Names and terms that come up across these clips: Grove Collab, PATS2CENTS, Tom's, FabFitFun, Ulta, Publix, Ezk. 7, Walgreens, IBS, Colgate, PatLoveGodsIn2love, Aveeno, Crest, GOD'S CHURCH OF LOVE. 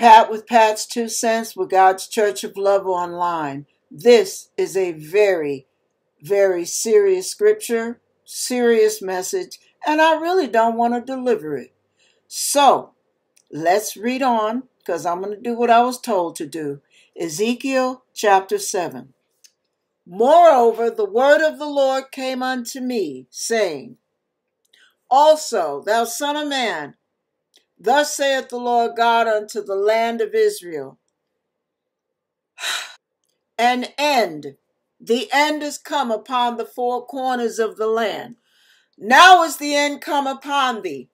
Pat with PATS2CENTS with God's Church of Love Online. This is a very, very serious scripture, serious message, and I really don't want to deliver it. So let's read on, because I'm going to do what I was told to do. Ezk. chapter 7. Moreover, the word of the Lord came unto me, saying, Also, thou son of man, thus saith the Lord God unto the land of Israel, An end, the end is come upon the four corners of the land. Now is the end come upon thee,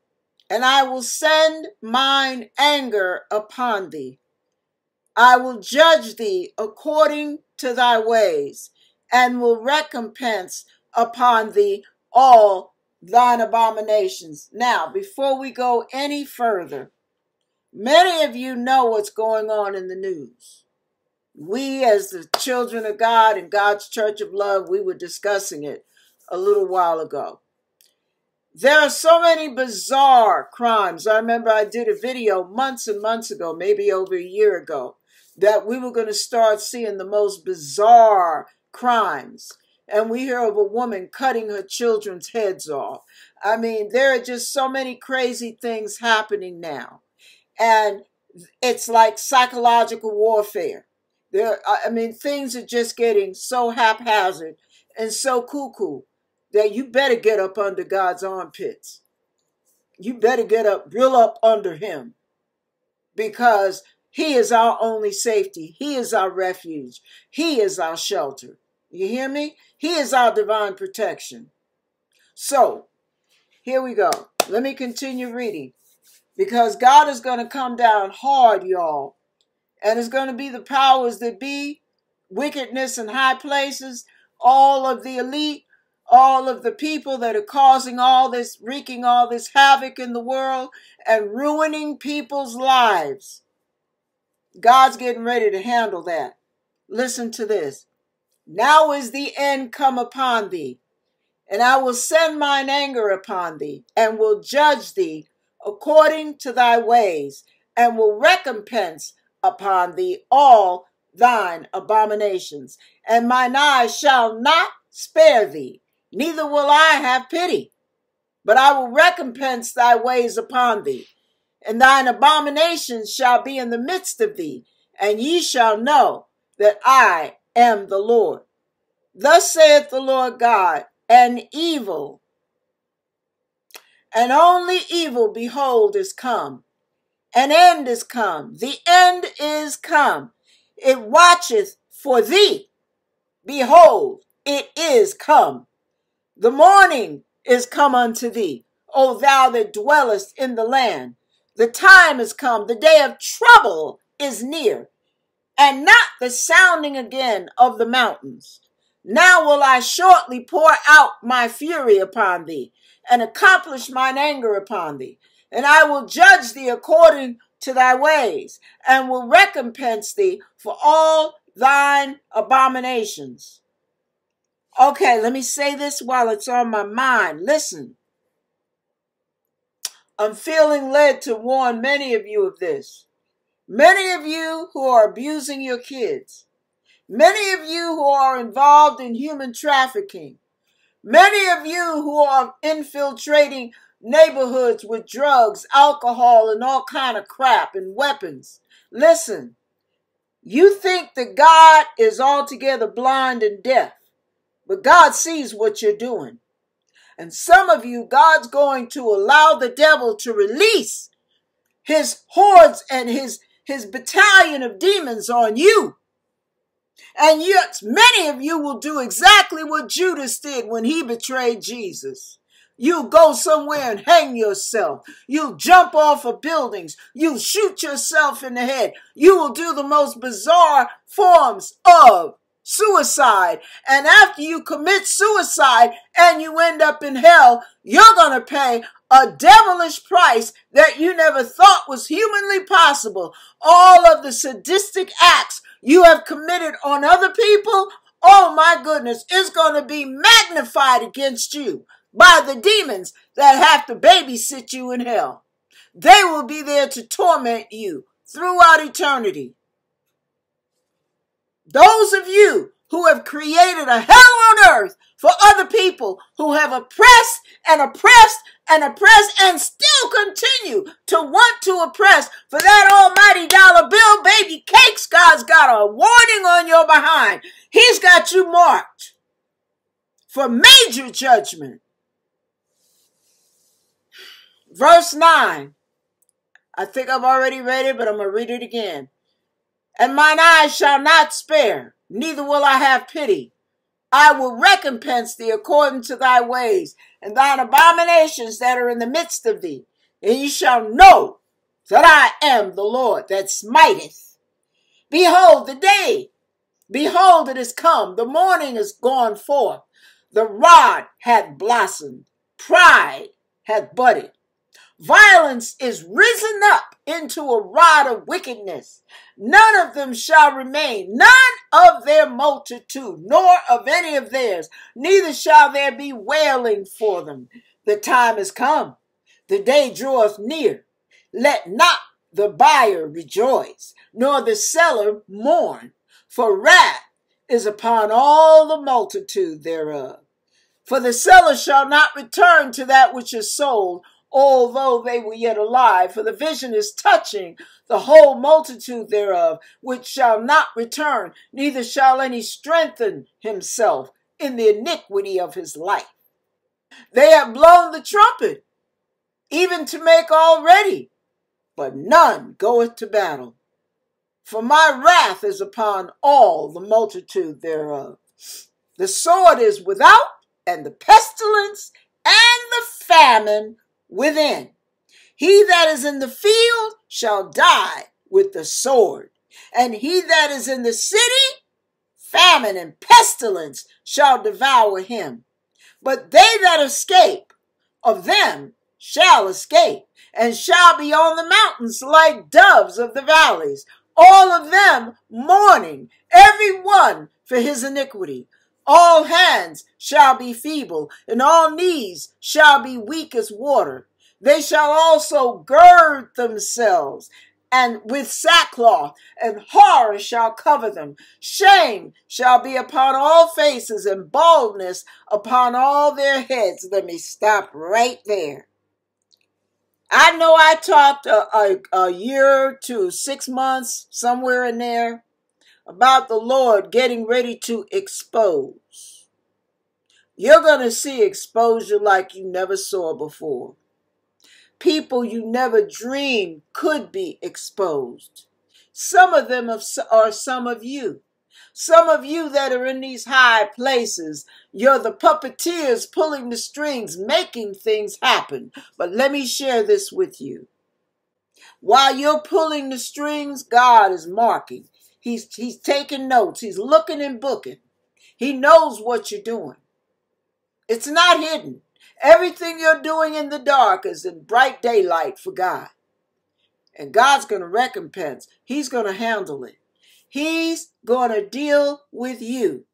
and I will send mine anger upon thee. I will judge thee according to thy ways, and will recompense upon thee all thine abominations. Now, before we go any further, many of you know what's going on in the news. We, as the children of God and God's Church of Love, we were discussing it a little while ago. There are so many bizarre crimes. I remember I did a video months and months ago, maybe over a year ago, that we were going to start seeing the most bizarre crimes. And we hear of a woman cutting her children's heads off. I mean, there are just so many crazy things happening now. And it's like psychological warfare. Things are just getting so haphazard and so cuckoo that you better get up under God's armpits. You better get up, real up under him, because he is our only safety. He is our refuge. He is our shelter. You hear me? He is our divine protection. So, here we go. Let me continue reading, because God is going to come down hard, y'all. And it's going to be the powers that be, wickedness in high places, all of the elite, all of the people that are causing all this, wreaking all this havoc in the world and ruining people's lives. God's getting ready to handle that. Listen to this. Now is the end come upon thee, and I will send mine anger upon thee, and will judge thee according to thy ways, and will recompense upon thee all thine abominations. And mine eye shall not spare thee, neither will I have pity, but I will recompense thy ways upon thee, and thine abominations shall be in the midst of thee, and ye shall know that I am the Lord. Thus saith the Lord God, and evil, and only evil, behold, is come. An end is come. The end is come. It watcheth for thee. Behold, it is come. The morning is come unto thee, O thou that dwellest in the land. The time is come. The day of trouble is near, and not the sounding again of the mountains. Now will I shortly pour out my fury upon thee, and accomplish mine anger upon thee. And I will judge thee according to thy ways, and will recompense thee for all thine abominations. Okay, let me say this while it's on my mind. Listen. I'm feeling led to warn many of you of this. Many of you who are abusing your kids, many of you who are involved in human trafficking, many of you who are infiltrating neighborhoods with drugs, alcohol, and all kind of crap and weapons. Listen, you think that God is altogether blind and deaf, but God sees what you're doing. And some of you, God's going to allow the devil to release his hordes and his battalion of demons on you. And yet many of you will do exactly what Judas did when he betrayed Jesus. You'll go somewhere and hang yourself. You'll jump off of buildings. You'll shoot yourself in the head. You will do the most bizarre forms of suicide. And after you commit suicide and you end up in hell, you're going to pay a devilish price that you never thought was humanly possible. All of the sadistic acts you have committed on other people, oh my goodness, it's going to be magnified against you by the demons that have to babysit you in hell. They will be there to torment you throughout eternity. Those of you who have created a hell on earth for other people, who have oppressed and oppressed and oppressed and still continue to want to oppress for that almighty dollar bill, baby cakes, God's got a warning on your behind. He's got you marked for major judgment. Verse 9. I think I've already read it, but I'm going to read it again. And mine eyes shall not spare, neither will I have pity. I will recompense thee according to thy ways and thine abominations that are in the midst of thee. And ye shall know that I am the Lord that smiteth. Behold the day, behold it is come, the morning is gone forth. The rod hath blossomed, pride hath budded. Violence is risen up into a rod of wickedness. None of them shall remain, none of their multitude, nor of any of theirs, neither shall there be wailing for them. The time is come, the day draweth near. Let not the buyer rejoice, nor the seller mourn, for wrath is upon all the multitude thereof. For the seller shall not return to that which is sold, although they were yet alive, for the vision is touching the whole multitude thereof, which shall not return, neither shall any strengthen himself in the iniquity of his life. They have blown the trumpet, even to make all ready, but none goeth to battle. For my wrath is upon all the multitude thereof. The sword is without, and the pestilence, and the famine within. He that is in the field shall die with the sword, and he that is in the city, famine and pestilence shall devour him. But they that escape of them shall escape, and shall be on the mountains like doves of the valleys, all of them mourning, every one for his iniquity. All hands shall be feeble, and all knees shall be weak as water. They shall also gird themselves and with sackcloth, and horror shall cover them. Shame shall be upon all faces, and baldness upon all their heads. Let me stop right there. I know I talked a year to 6 months, somewhere in there, about the Lord getting ready to expose. You're going to see exposure like you never saw before. People you never dreamed could be exposed. Some of them are some of you. Some of you that are in these high places, you're the puppeteers pulling the strings, making things happen. But let me share this with you. While you're pulling the strings, God is marking. He's taking notes. He's looking and booking. He knows what you're doing. It's not hidden. Everything you're doing in the dark is in bright daylight for God. And God's going to recompense. He's going to handle it. He's going to deal with you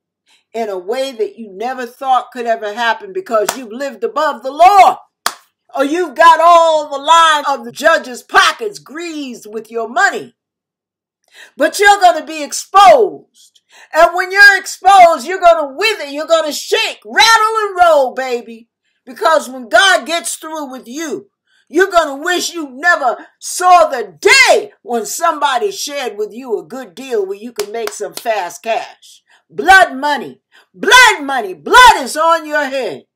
in a way that you never thought could ever happen, because you've lived above the law. Or you've got all the line of the judge's pockets greased with your money. But you're going to be exposed. And when you're exposed, you're going to wither. You're going to shake, rattle, and roll, baby. Because when God gets through with you, you're going to wish you never saw the day when somebody shared with you a good deal where you could make some fast cash. Blood money. Blood money. Blood is on your head.